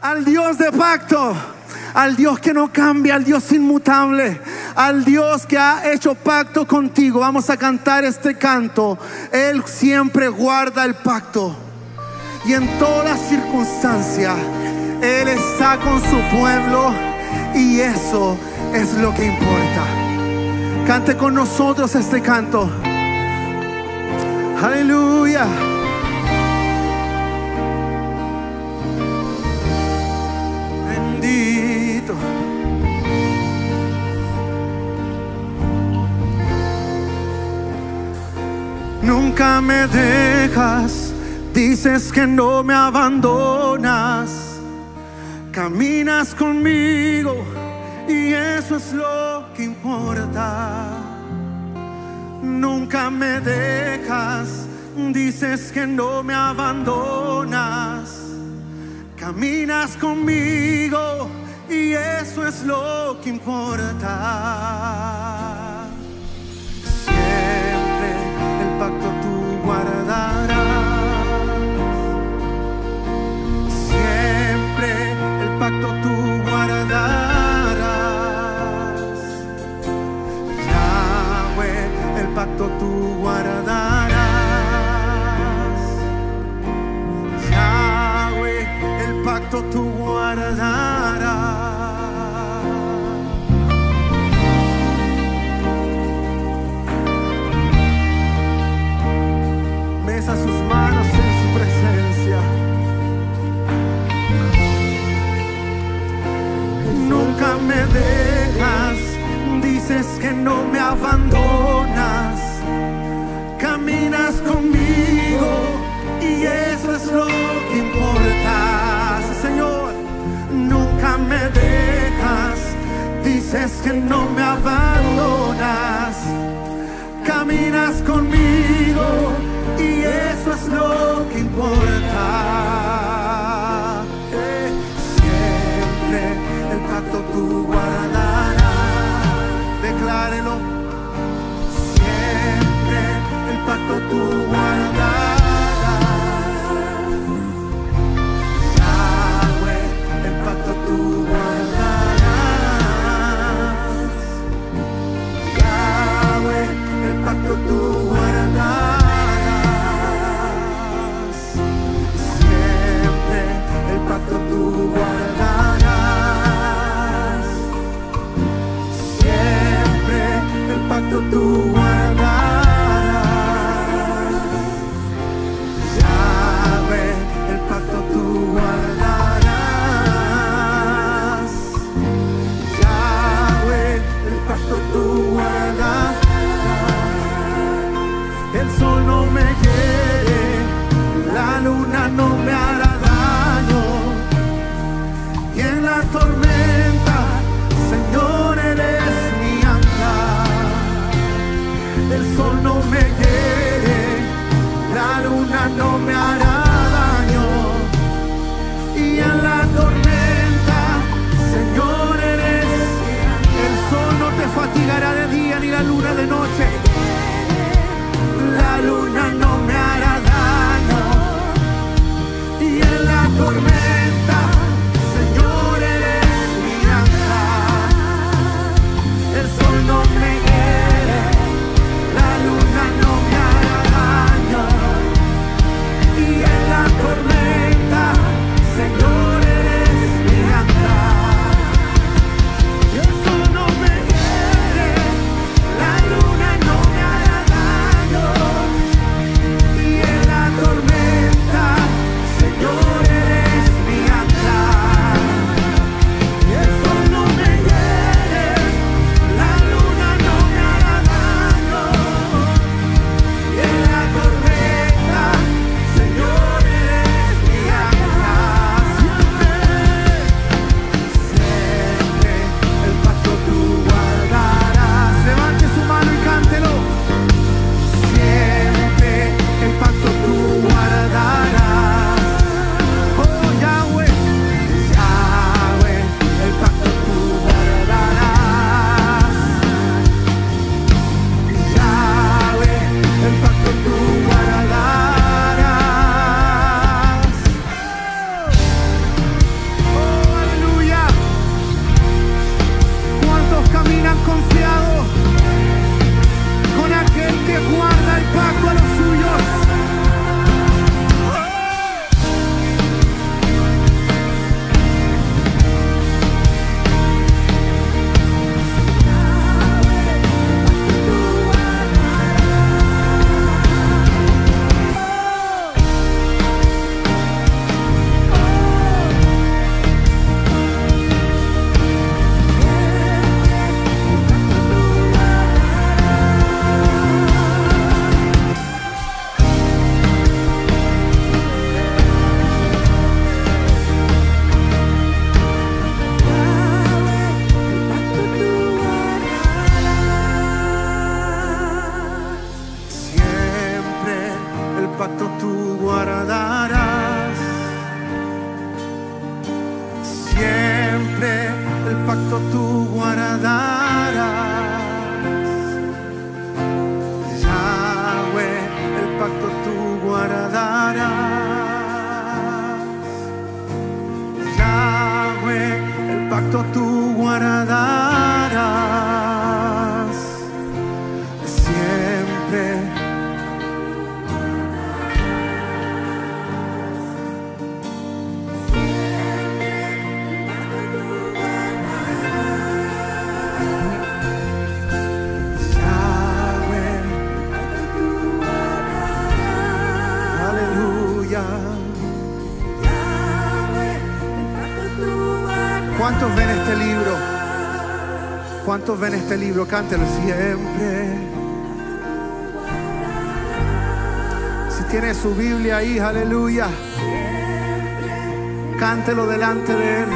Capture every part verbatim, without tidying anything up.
al Dios de pacto, al Dios que no cambia, al Dios inmutable, al Dios que ha hecho pacto contigo. Vamos a cantar este canto. Él siempre guarda el pacto, y en todas circunstancias Él está con su pueblo, y eso es lo que importa. Cante con nosotros este canto. Aleluya. Bendito. Nunca me dejas, dices que no me abandonas, caminas conmigo y eso es lo que importa. Nunca me dejas, dices que no me abandonas, caminas conmigo y eso es lo que importa. Siempre el pacto tú guardarás, siempre el pacto tú guardarás, Yahweh, el pacto tú guardarás. Pacto tú guardarás. Besa sus manos en su presencia. Nunca me dejas, dices que no me abandonas, caminas conmigo y eso es lo que importa. Señor, nunca me dejas, dices que no me abandonas, caminas conmigo y eso es lo que importa. Eh, siempre el pacto tú guardarás, declárelo. Siempre el pacto tú guardarás. Tú guardarás, Yahweh, el pacto tú guardarás. Siempre siempre el pacto tú guardarás, Yahweh, el pacto tú guardarás, Yahweh, el pacto tú guardarás, siempre. ¿Cuántos ven este libro? ¿Cuántos ven este libro? Cántelo siempre. Si tiene su Biblia ahí, aleluya, cántelo delante de Él.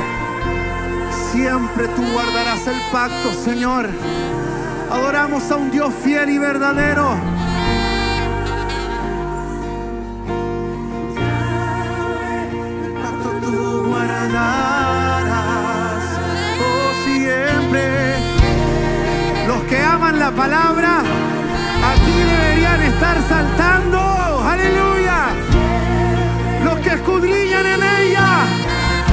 Siempre tú guardarás el pacto, Señor. Adoramos a un Dios fiel y verdadero. El pacto tú guardarás. Que aman la palabra, aquí deberían estar saltando, aleluya. Los que escudriñan en ella,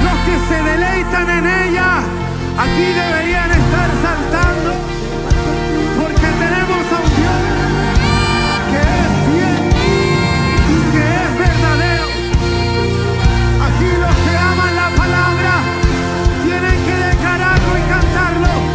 los que se deleitan en ella, aquí deberían estar saltando, porque tenemos a un Dios que es fiel y que es verdadero. Aquí los que aman la palabra tienen que declararlo y cantarlo.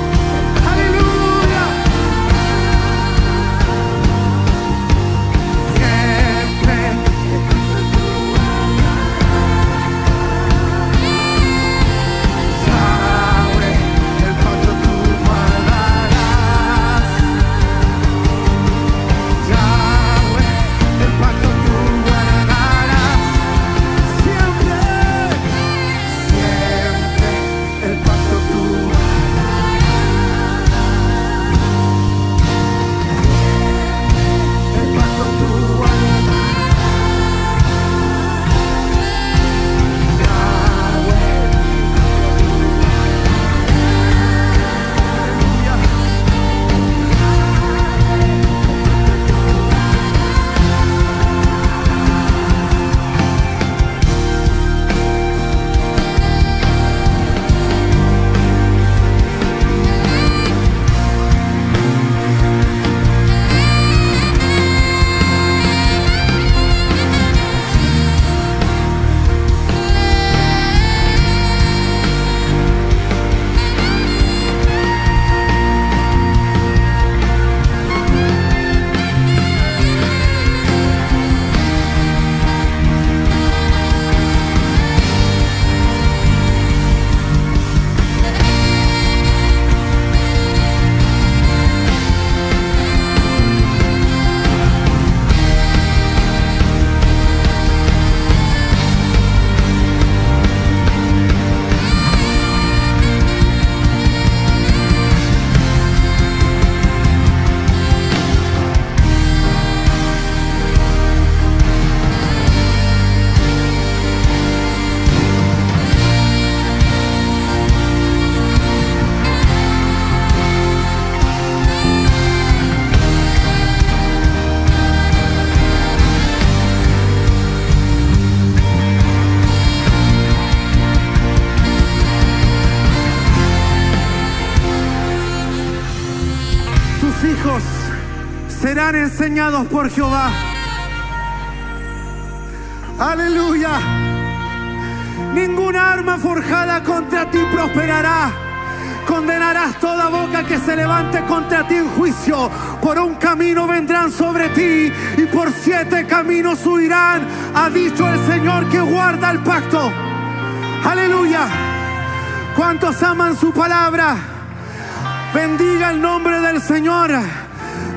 Serán enseñados por Jehová. Aleluya. Ningún arma forjada contra ti prosperará. Condenarás toda boca que se levante contra ti en juicio. Por un camino vendrán sobre ti y por siete caminos huirán. Ha dicho el Señor que guarda el pacto. Aleluya. ¿Cuántos aman su palabra? Bendiga el nombre del Señor.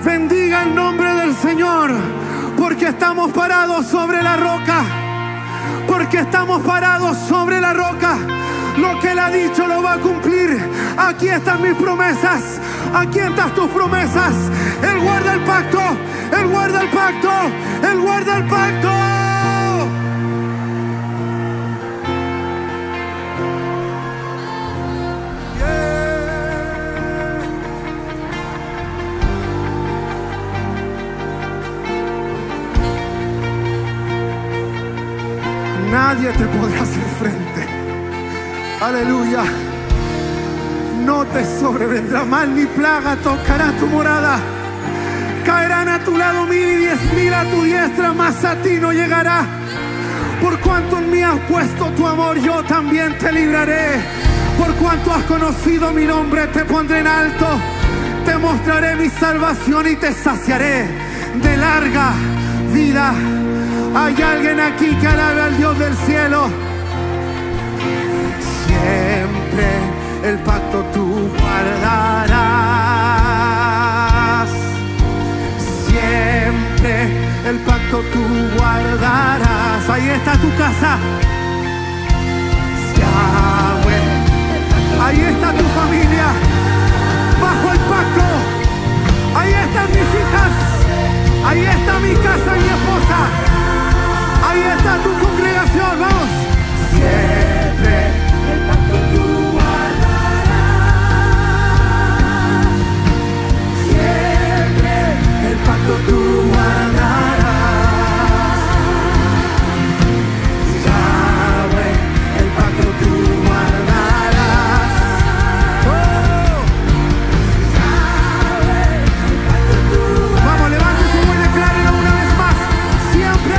Bendiga el nombre del Señor, porque estamos parados sobre la roca, porque estamos parados sobre la roca. Lo que Él ha dicho lo va a cumplir. Aquí están mis promesas, aquí están tus promesas. Él guarda el pacto, Él guarda el pacto, Él guarda el pacto. nadie te podrá hacer frente. Aleluya. No te sobrevendrá mal ni plaga tocará tu morada. Caerán a tu lado mil y diez mil a tu diestra, mas a ti no llegará. Por cuanto en mí has puesto tu amor, yo también te libraré. Por cuanto has conocido mi nombre, te pondré en alto. Te mostraré mi salvación y te saciaré de larga vida. Hay alguien aquí que alabe al Dios del cielo. Siempre el pacto tú guardarás. Siempre el pacto tú guardarás. Ahí está tu casa. Yahweh. Ahí está tu familia. Bajo el pacto. Ahí están mis hijas. Ahí está mi casa y mi esposa. Ahí está tu congregación, vamos. Siempre el pacto tú guardarás. Siempre el pacto tú guardarás. Yahweh, el pacto tú guardarás. Oh. Yahweh, el pacto tú guardarás. Vamos, levántese y declárenlo una vez más. Siempre.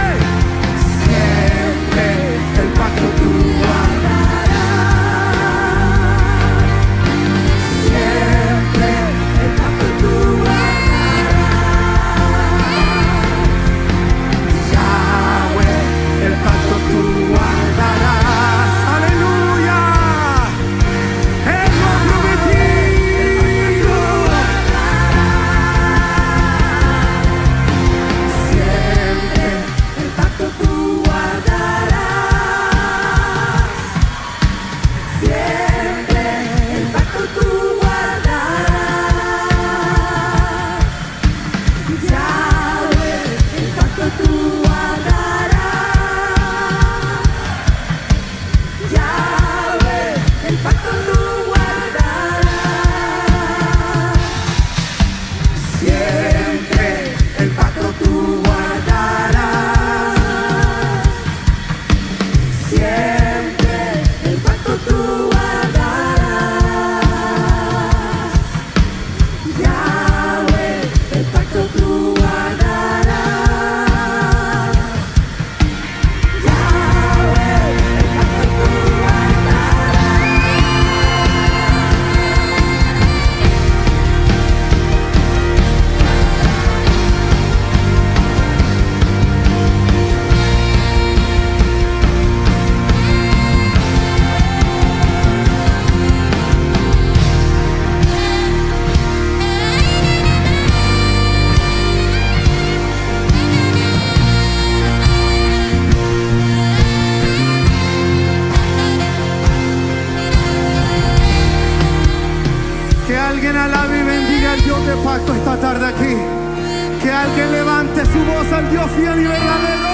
Esta tarde aquí, que alguien levante su voz al Dios fiel y verdadero.